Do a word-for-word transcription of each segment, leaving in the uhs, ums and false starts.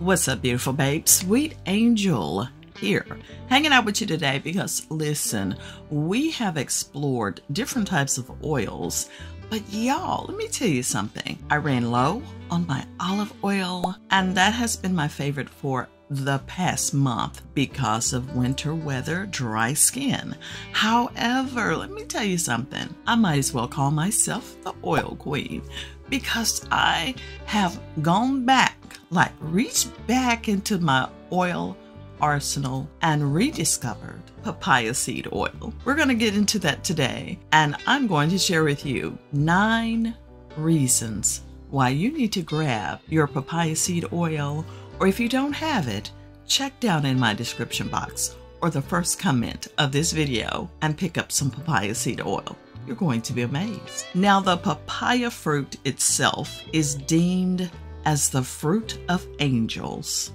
What's up, beautiful babe? Sweet Angel here, hanging out with you today because, listen, we have explored different types of oils, but y'all, let me tell you something. I ran low on my olive oil, and that has been my favorite for the past month because of winter weather, dry skin. However, let me tell you something. I might as well call myself the oil queen because I have gone back, like reached back into my oil arsenal and rediscovered papaya seed oil. We're going to get into that today, and I'm going to share with you nine reasons why you need to grab your papaya seed oil, or if you don't have it, check down in my description box or the first comment of this video and pick up some papaya seed oil. You're going to be amazed. Now, the papaya fruit itself is deemed as the fruit of angels.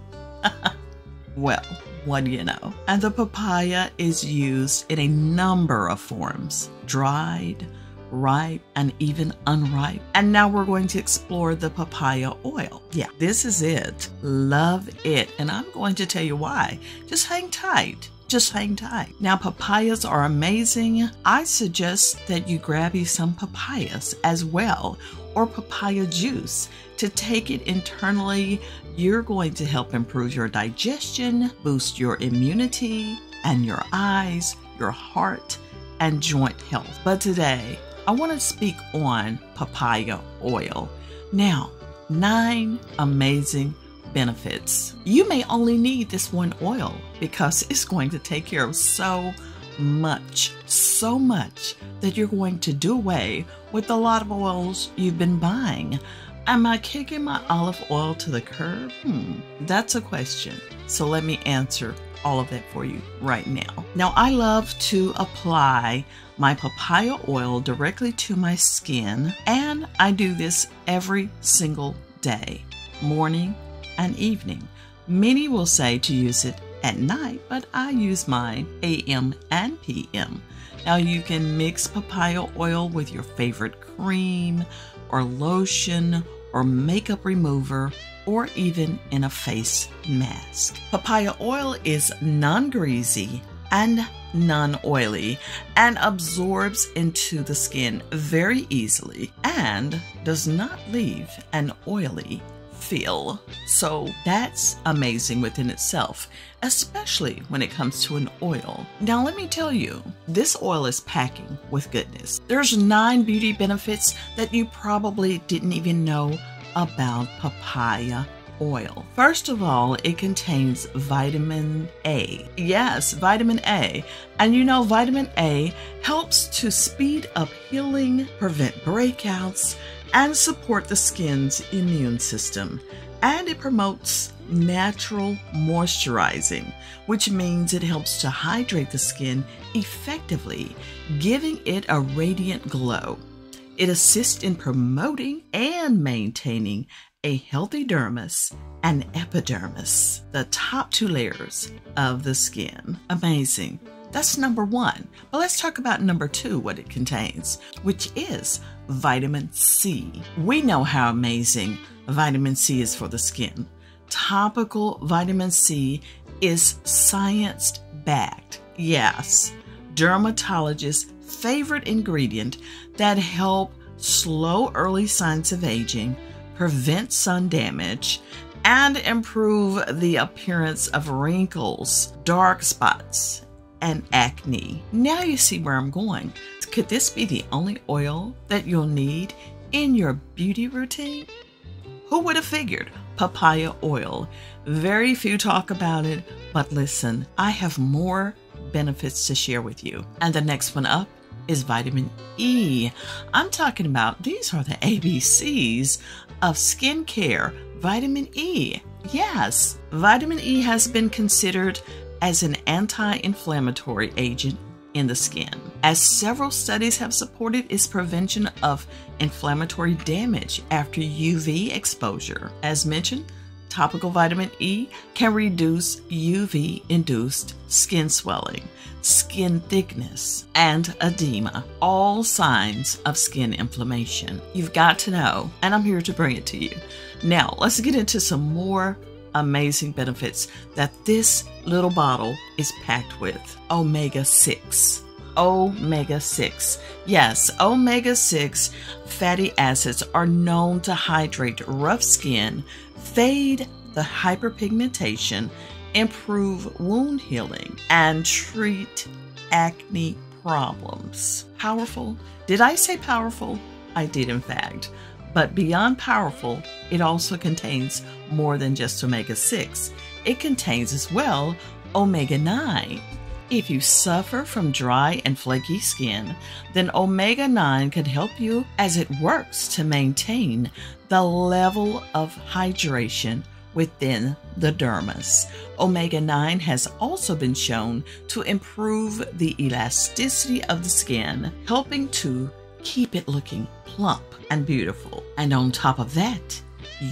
Well, what do you know? And the papaya is used in a number of forms: dried, ripe, and even unripe. And now we're going to explore the papaya oil. Yeah, this is it. Love it. And I'm going to tell you why. Just hang tight. Just hang tight. Now, papayas are amazing. I suggest that you grab you some papayas as well, or papaya juice to take it internally. You're going to help improve your digestion, boost your immunity, and your eyes, your heart, and joint health. But today, I want to speak on papaya oil. Now, nine amazing benefits. You may only need this one oil because it's going to take care of so much, so much that you're going to do away with a lot of oils you've been buying. Am I kicking my olive oil to the curb? Hmm, that's a question. So let me answer all of that for you right now. Now, I love to apply my papaya oil directly to my skin, and I do this every single day, morning and evening. Many will say to use it at night, but I use mine A M and P M. Now, you can mix papaya oil with your favorite cream or lotion or makeup remover, or even in a face mask. Papaya oil is non-greasy and non-oily and absorbs into the skin very easily and does not leave an oily feel. So that's amazing within itself, especially when it comes to an oil. Now, let me tell you, this oil is packing with goodness. There's nine beauty benefits that you probably didn't even know about papaya oil. First of all, it contains vitamin A. Yes, vitamin A. And you know, vitamin A helps to speed up healing, prevent breakouts, and support the skin's immune system. And it promotes natural moisturizing, which means it helps to hydrate the skin effectively, giving it a radiant glow. It assists in promoting and maintaining a healthy dermis and epidermis, the top two layers of the skin. Amazing. That's number one. But let's talk about number two, what it contains, which is vitamin C. We know how amazing vitamin C is for the skin. Topical vitamin C is science-backed. Yes, dermatologists' favorite ingredient that help slow early signs of aging, prevent sun damage, and improve the appearance of wrinkles, dark spots, and acne. Now you see where I'm going. Could this be the only oil that you'll need in your beauty routine? Who would have figured? Papaya oil. Very few talk about it, but listen, I have more benefits to share with you. And the next one up is vitamin E. I'm talking about, these are the A B Cs of skincare. Vitamin E. Yes, vitamin E has been considered as an anti-inflammatory agent in the skin, as several studies have supported its prevention of inflammatory damage after U V exposure. As mentioned, topical vitamin E can reduce U V-induced skin swelling, skin thickness, and edema, all signs of skin inflammation. You've got to know, and I'm here to bring it to you. Now, let's get into some more amazing benefits that this little bottle is packed with. Omega six. Omega six. Yes, omega six fatty acids are known to hydrate rough skin, fade the hyperpigmentation, improve wound healing, and treat acne problems. Powerful? Did I say powerful? I did, in fact. But beyond powerful, it also contains more than just omega six. It contains as well omega nine. If you suffer from dry and flaky skin, then omega nine can help you as it works to maintain the level of hydration within the dermis. Omega nine has also been shown to improve the elasticity of the skin, helping to keep it looking plump and beautiful. And on top of that,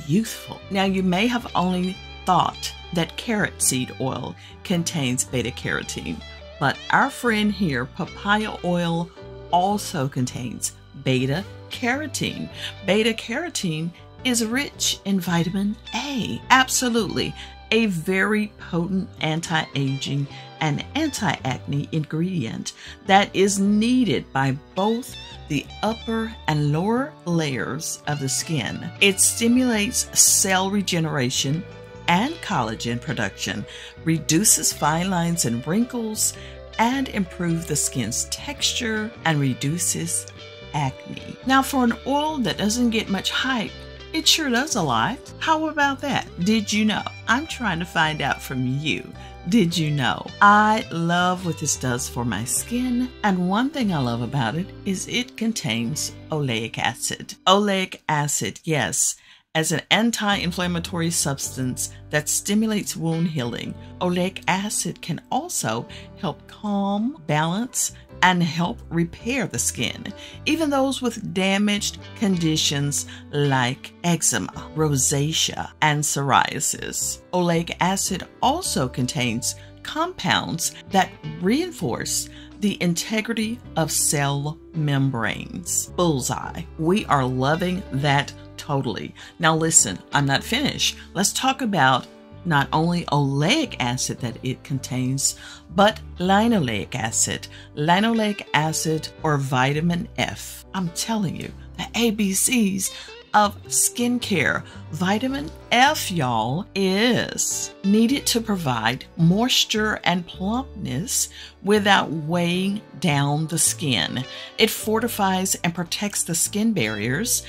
youthful. Now, you may have only thought that carrot seed oil contains beta carotene, but our friend here, papaya oil, also contains beta carotene. Beta carotene is rich in vitamin A. Absolutely, a very potent anti-aging and anti-acne ingredient that is needed by both the upper and lower layers of the skin. It stimulates cell regeneration and collagen production, reduces fine lines and wrinkles, and improves the skin's texture and reduces acne. Now, for an oil that doesn't get much hype, it sure does a lot. How about that? Did you know? I'm trying to find out from you. Did you know? I love what this does for my skin, and one thing I love about it is it contains oleic acid. Oleic acid, yes. As an anti-inflammatory substance that stimulates wound healing, oleic acid can also help calm, balance, and help repair the skin, even those with damaged conditions like eczema, rosacea, and psoriasis. Oleic acid also contains compounds that reinforce the integrity of cell membranes. Bullseye. We are loving that totally. Now listen, I'm not finished. Let's talk about not only oleic acid that it contains, but linoleic acid. Linoleic acid, or vitamin F. I'm telling you, the A B Cs of skincare. Vitamin F, y'all, is needed to provide moisture and plumpness without weighing down the skin. It fortifies and protects the skin barriers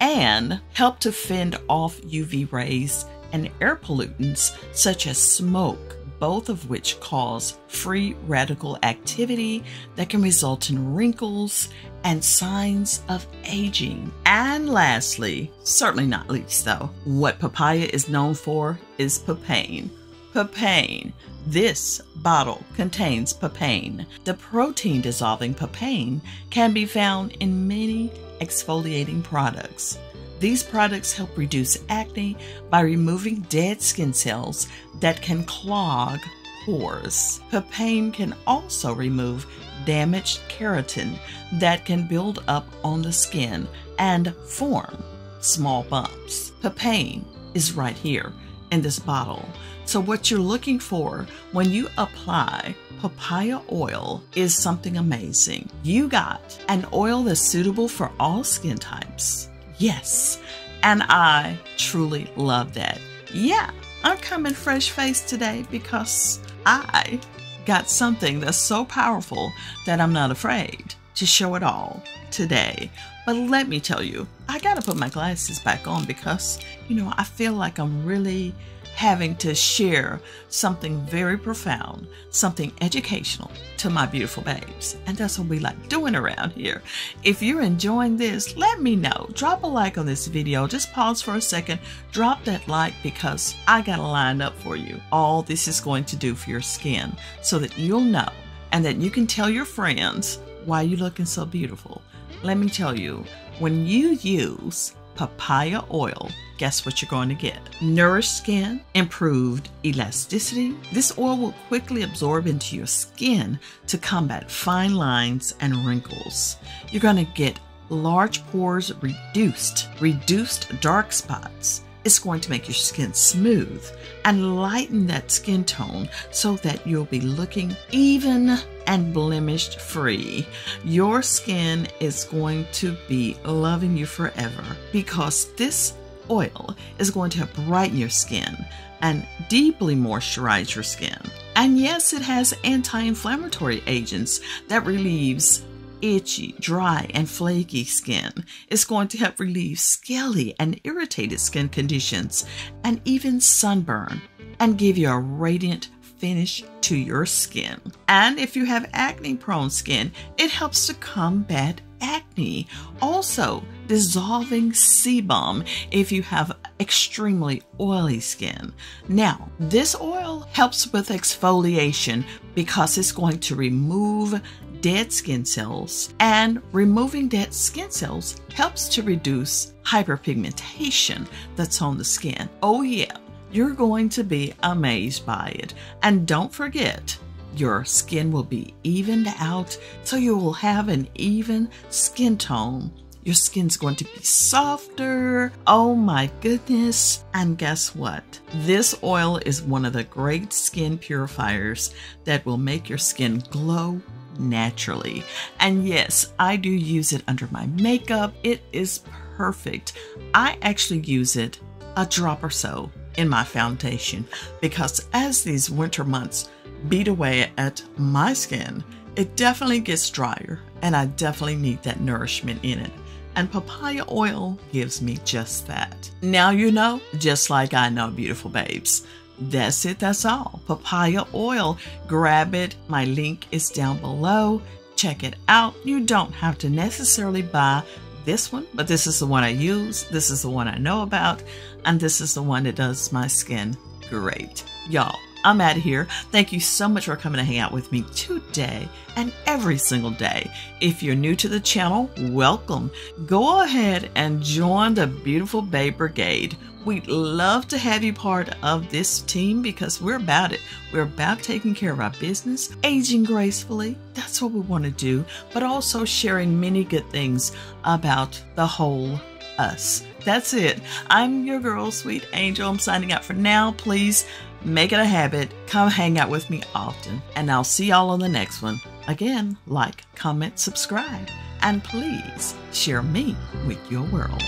and help to fend off U V rays and air pollutants such as smoke, both of which cause free radical activity that can result in wrinkles and signs of aging. And lastly, certainly not least though, what papaya is known for is papain. Papain. This bottle contains papain. The protein dissolving papain can be found in many exfoliating products. These products help reduce acne by removing dead skin cells that can clog pores. Papain can also remove damaged keratin that can build up on the skin and form small bumps. Papain is right here in this bottle. So what you're looking for when you apply papaya oil is something amazing. You got an oil that's suitable for all skin types. Yes, and I truly love that. Yeah, I'm coming fresh-faced today because I got something that's so powerful that I'm not afraid to show it all today. But let me tell you, I gotta put my glasses back on because, you know, I feel like I'm really having to share something very profound, something educational to my beautiful babes. And that's what we like doing around here. If you're enjoying this, let me know. Drop a like on this video. Just pause for a second. Drop that like because I got a line up for you. All this is going to do for your skin so that you'll know and that you can tell your friends why you're looking so beautiful. Let me tell you, when you use papaya oil, guess what you're going to get? Nourished skin, improved elasticity. This oil will quickly absorb into your skin to combat fine lines and wrinkles. You're going to get large pores reduced, reduced dark spots, It's going to make your skin smooth and lighten that skin tone so that you'll be looking even and blemish free. Your skin is going to be loving you forever because this oil is going to brighten your skin and deeply moisturize your skin. And yes, it has anti-inflammatory agents that relieves itchy, dry, and flaky skin. It's going to help relieve scaly and irritated skin conditions and even sunburn and give you a radiant finish to your skin. And if you have acne-prone skin, it helps to combat acne. Also, dissolving sebum if you have extremely oily skin. Now, this oil helps with exfoliation because it's going to remove dead skin cells, and removing dead skin cells helps to reduce hyperpigmentation that's on the skin. Oh yeah, you're going to be amazed by it. And don't forget, your skin will be evened out, so you will have an even skin tone. Your skin's going to be softer. Oh my goodness. And guess what? This oil is one of the great skin purifiers that will make your skin glow naturally. And yes, I do use it under my makeup. It is perfect. I actually use it a drop or so in my foundation because as these winter months beat away at my skin, it definitely gets drier and I definitely need that nourishment in it. And papaya oil gives me just that. Now you know, just like I know, beautiful babes. That's it, that's all. Papaya oil. Grab it. My link is down below. Check it out. You don't have to necessarily buy this one, but this is the one I use. This is the one I know about. And this is the one that does my skin great. Y'all, I'm out of here. Thank you so much for coming to hang out with me today and every single day. If you're new to the channel, welcome. Go ahead and join the beautiful Babe Brigade. We'd love to have you part of this team because we're about it. We're about taking care of our business, aging gracefully. That's what we want to do, but also sharing many good things about the whole us. That's it. I'm your girl, Sweet Angel. I'm signing out for now. Please make it a habit. Come hang out with me often, and I'll see y'all on the next one. Again, like, comment, subscribe, and please share me with your world.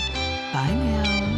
Bye now.